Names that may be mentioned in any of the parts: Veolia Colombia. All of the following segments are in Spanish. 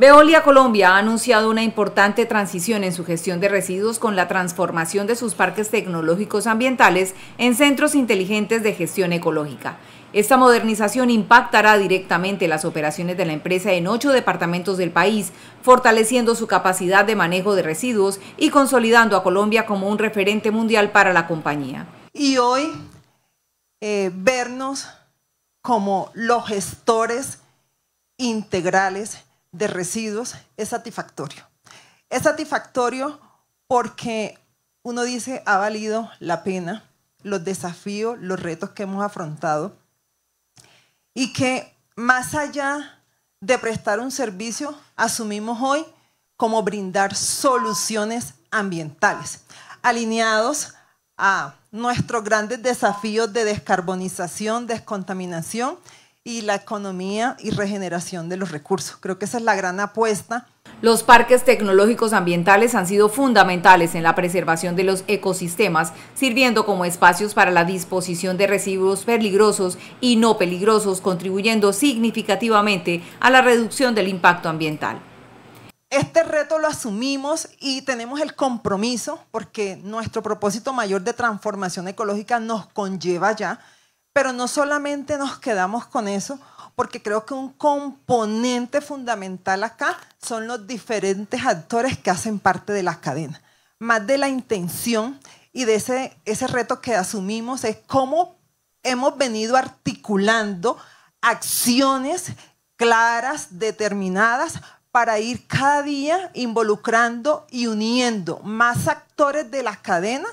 Veolia Colombia ha anunciado una importante transición en su gestión de residuos con la transformación de sus parques tecnológicos ambientales en centros inteligentes de gestión ecológica. Esta modernización impactará directamente las operaciones de la empresa en 8 departamentos del país, fortaleciendo su capacidad de manejo de residuos y consolidando a Colombia como un referente mundial para la compañía. Y hoy vernos como los gestores integrales de residuos es satisfactorio. Es satisfactorio porque uno dice ha valido la pena los desafíos, los retos que hemos afrontado y que más allá de prestar un servicio asumimos hoy como brindar soluciones ambientales alineados a nuestros grandes desafíos de descarbonización, descontaminación y la economía y regeneración de los recursos. Creo que esa es la gran apuesta. Los parques tecnológicos ambientales han sido fundamentales en la preservación de los ecosistemas, sirviendo como espacios para la disposición de residuos peligrosos y no peligrosos, contribuyendo significativamente a la reducción del impacto ambiental. Este reto lo asumimos y tenemos el compromiso, porque nuestro propósito mayor de transformación ecológica nos conlleva ya, pero no solamente nos quedamos con eso, porque creo que un componente fundamental acá son los diferentes actores que hacen parte de la cadena. Más de la intención y de ese reto que asumimos es cómo hemos venido articulando acciones claras, determinadas, para ir cada día involucrando y uniendo más actores de la cadena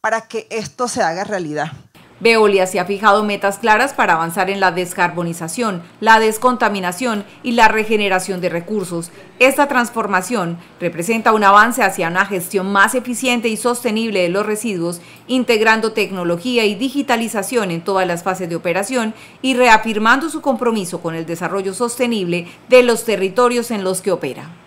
para que esto se haga realidad. Veolia se ha fijado metas claras para avanzar en la descarbonización, la descontaminación y la regeneración de recursos. Esta transformación representa un avance hacia una gestión más eficiente y sostenible de los residuos, integrando tecnología y digitalización en todas las fases de operación y reafirmando su compromiso con el desarrollo sostenible de los territorios en los que opera.